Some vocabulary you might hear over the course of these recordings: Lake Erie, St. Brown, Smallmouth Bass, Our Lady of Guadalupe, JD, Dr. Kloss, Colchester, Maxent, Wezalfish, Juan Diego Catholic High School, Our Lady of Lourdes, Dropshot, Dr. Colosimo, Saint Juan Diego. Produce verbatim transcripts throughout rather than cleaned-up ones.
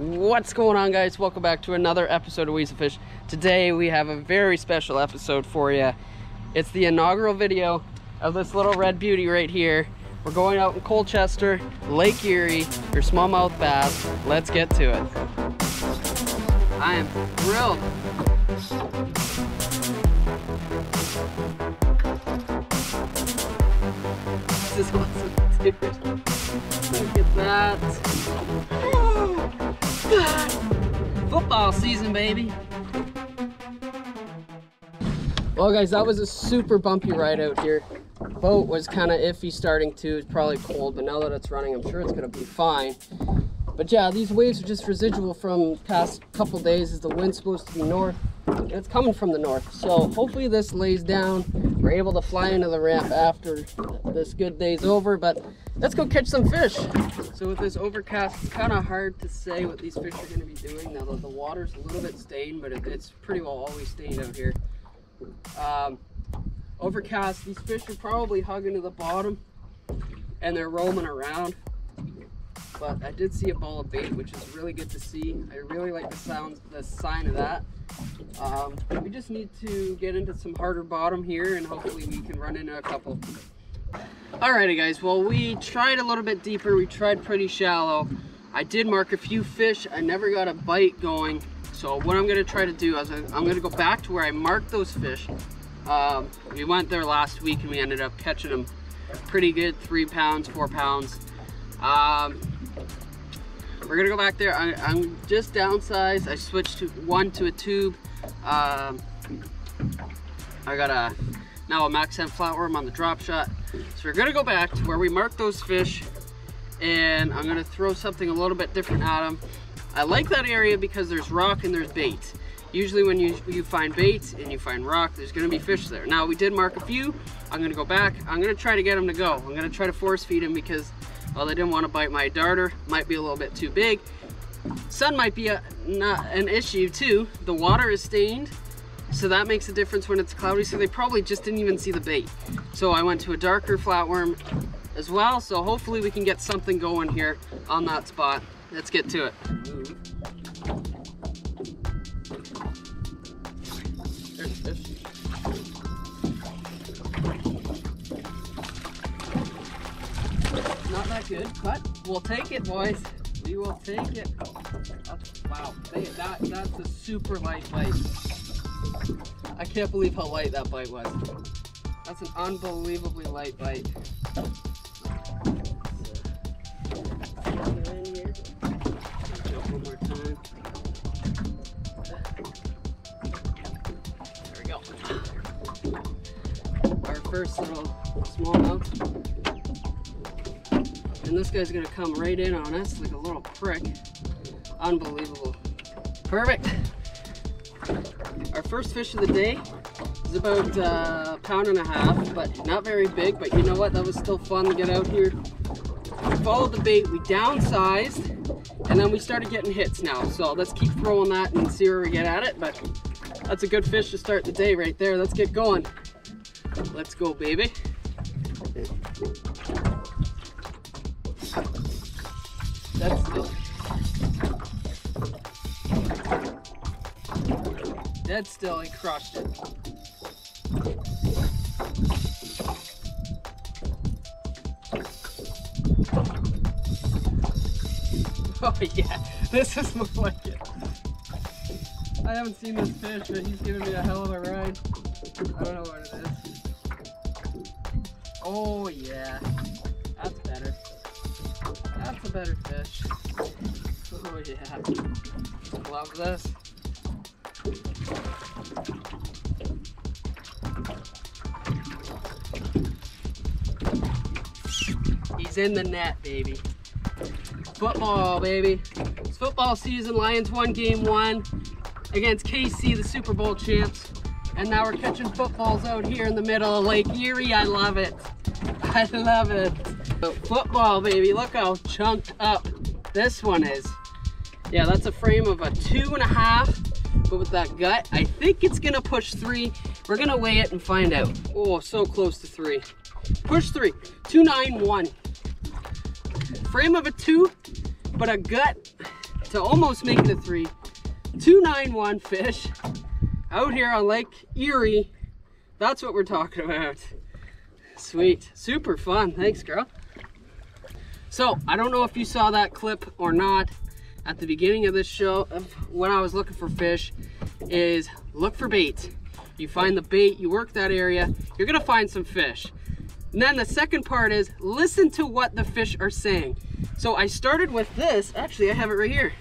What's going on, guys? Welcome back to another episode of Wezalfish. Today we have a very special episode for you. It's the inaugural video of this little red beauty right here. We're going out in Colchester, Lake Erie, for smallmouth bass. Let's get to it. I am thrilled. This is awesome, dude. Look at that. Football season, baby. Well, guys, that was a super bumpy ride out here. Boat was kind of iffy starting to. It's probably cold, but now that it's running, I'm sure it's gonna be fine. But yeah, these waves are just residual from past couple days, as the wind's supposed to be north. It's coming from the north, so hopefully this lays down. We're able to fly into the ramp after this good day's over, but let's go catch some fish. So with this overcast, it's kind of hard to say what these fish are going to be doing. Now the water's a little bit stained, but it, it's pretty well always stained out here. Um, overcast, these fish are probably hugging to the bottom and they're roaming around. But I did see a ball of bait, which is really good to see. I really like the sound, the sign of that. Um, we just need to get into some harder bottom here, and hopefully we can run into a couple. Alrighty, guys, well, we tried a little bit deeper. We tried pretty shallow. I did mark a few fish. I never got a bite going. So what I'm gonna try to do is I'm gonna go back to where I marked those fish. Um, we went there last week and we ended up catching them pretty good, three pounds, four pounds. Um, We're gonna go back there. I, I'm just downsized. I switched to one to a tube. Um, I got a now a Maxent flatworm on the drop shot. So we're gonna go back to where we marked those fish, and I'm gonna throw something a little bit different at them. I like that area because there's rock and there's bait. Usually when you, you find bait and you find rock, there's gonna be fish there. Now we did mark a few. I'm gonna go back. I'm gonna try to get them to go. I'm gonna try to force feed them because, well, they didn't want to bite my darter. Might be a little bit too big. Sun might be a, not an issue too. The water is stained, so that makes a difference when it's cloudy. So they probably just didn't even see the bait. So I went to a darker flatworm as well. So hopefully we can get something going here on that spot. Let's get to it. There's fish. Not that good, but we'll take it, boys. We will take it. That's, wow, they, that, that's a super light bite. I can't believe how light that bite was. That's an unbelievably light bite. Jump one more time. There we go. Our first little smallmouth. And this guy's gonna come right in on us like a little prick. Unbelievable. Perfect. Our first fish of the day is about a pound and a half, but not very big. But you know what? That was still fun to get out here. We followed the bait, we downsized, and then we started getting hits now. So let's keep throwing that and see where we get at it. But that's a good fish to start the day right there. Let's get going. Let's go, baby. That's still. Dead still, he crushed it. Oh yeah, this is looks like it. I haven't seen this fish, but he's giving me a hell of a ride. I don't know what it is. Oh yeah, that's better. That's a better fish. Oh yeah, love this. He's in the net, baby. Football, baby. It's football season. Lions won game one against K C, the Super Bowl champs. And now we're catching footballs out here in the middle of Lake Erie. I love it. I love it. Football, baby. Look how chunked up this one is. Yeah, that's a frame of a two and a half, but with that gut, I think it's gonna push three. We're gonna weigh it and find out. Oh, so close to three. Push three. Two nine one. Frame of a two, but a gut to almost make the three. two ninety-one fish out here on Lake Erie. That's what we're talking about. Sweet, super fun. Thanks, girl. So I don't know if you saw that clip or not at the beginning of this show of when I was looking for fish is look for bait. You find the bait, you work that area, you're gonna find some fish. And then the second part is listen to what the fish are saying. So I started with this, actually I have it right here.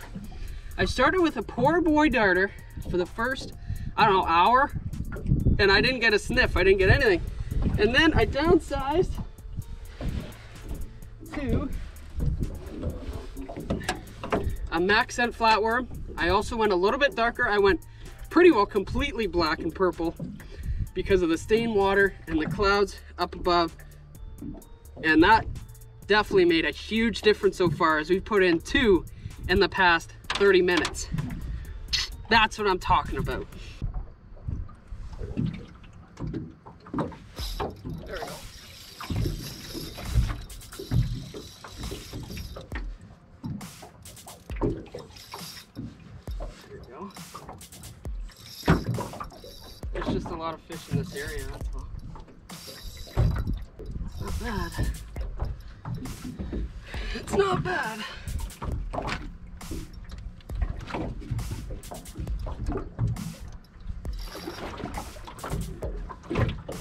I started with a poor boy darter for the first, I don't know, hour, and I didn't get a sniff, I didn't get anything. And then I downsized to a Maxent flatworm. I also went a little bit darker. I went pretty well completely black and purple because of the stained water and the clouds up above. And that definitely made a huge difference so far, as we've put in two in the past thirty minutes. That's what I'm talking about. There we go. There we go. There's just a lot of fish in this area, that's all. Not bad. It's not bad.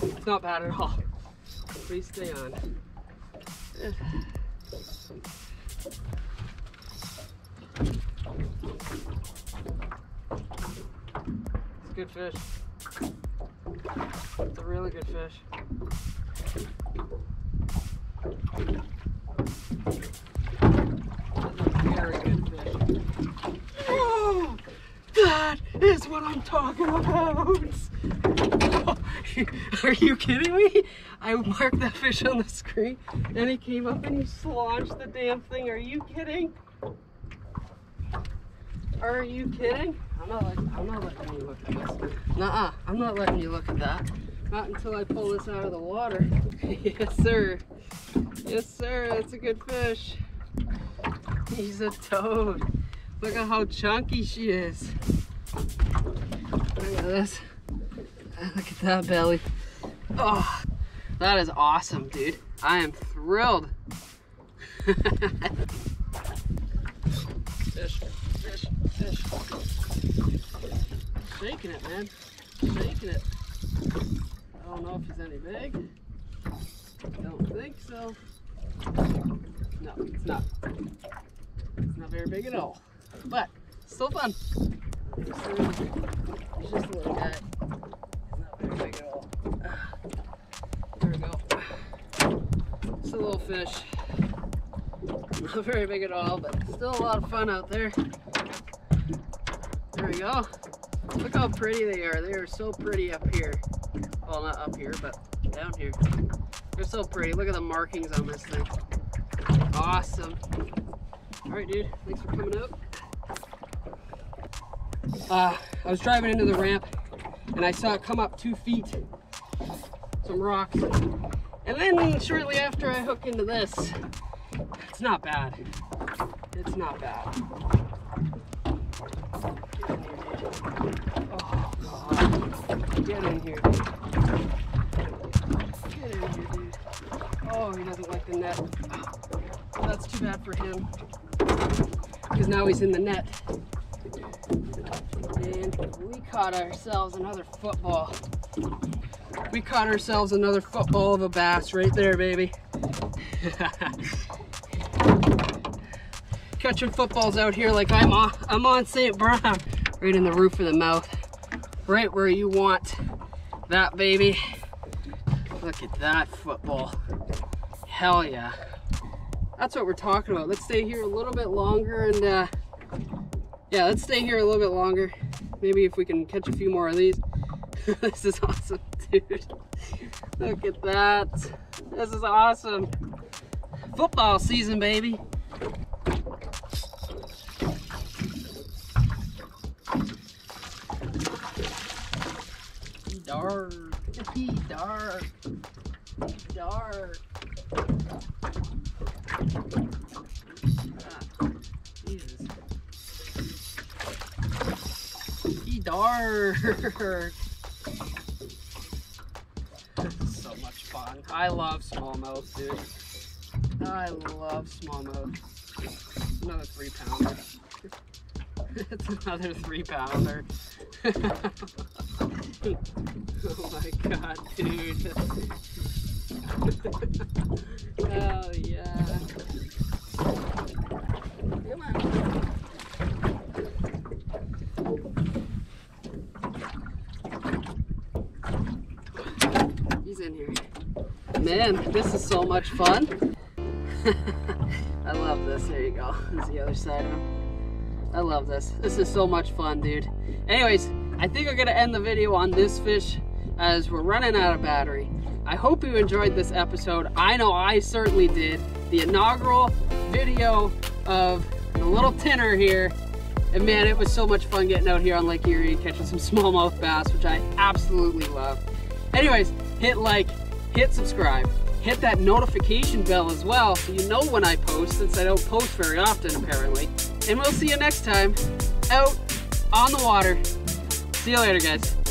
It's not bad at all. Please stay on. It's a good fish. It's a really good fish. That's a very good fish. Oh, that is what I'm talking about. Are you kidding me? I marked that fish on the screen and he came up and he sloshed the damn thing. Are you kidding? Are you kidding? I'm not, let, I'm not letting you look at this. Nuh-uh, I'm not letting you look at that. Not until I pull this out of the water. Yes, sir. Yes, sir, that's a good fish. He's a toad. Look at how chunky she is. Look at this. Look at that belly. Oh, that is awesome, dude. I am thrilled. Fish, fish, fish. Shaking it, man. Shaking it. I don't know if he's any big. I don't think so. No, it's not. It's not very big at all. But still fun. He's just a little guy. He's not very big at all. There we go. It's a little fish. Not very big at all, but still a lot of fun out there. There we go. Look how pretty they are. They are so pretty up here. Well, not up here, but down here. They're so pretty. Look at the markings on this thing. Awesome. All right, dude. Thanks for coming out. Uh, I was driving into the ramp and I saw it come up two feet, some rocks. And then shortly after I hook into this, it's not bad. It's not bad. Get in here, dude. Oh, God. Get in here, dude. Get in here, dude. Oh, he doesn't like the net. Oh, that's too bad for him, because now he's in the net. And we caught ourselves another football. We caught ourselves another football of a bass right there, baby. Catching footballs out here like I'm on, I'm on Saint Brown. Right in the roof of the mouth. Right where you want that, baby. Look at that football. Hell yeah. That's what we're talking about. Let's stay here a little bit longer and uh, yeah, let's stay here a little bit longer. Maybe if we can catch a few more of these. This is awesome, dude. Look at that. This is awesome. Football season, baby. Dark. Dark. Dark. Ah, Jesus. dark. So much fun. I love smallmouth, dude. I love smallmouth. Another three pounder. It's another three pounder. Oh my god, dude. Oh yeah. Come on. He's in here. Man, this is so much fun. I love this. There you go. There's the other side of him. I love this. This is so much fun, dude. Anyways, I think we're gonna end the video on this fish as we're running out of battery. I hope you enjoyed this episode. I know I certainly did. The inaugural video of the little tinner here. And man, it was so much fun getting out here on Lake Erie, catching some smallmouth bass, which I absolutely love. Anyways, hit like, hit subscribe, hit that notification bell as well so you know when I post, since I don't post very often apparently. And we'll see you next time out on the water. See you later, guys.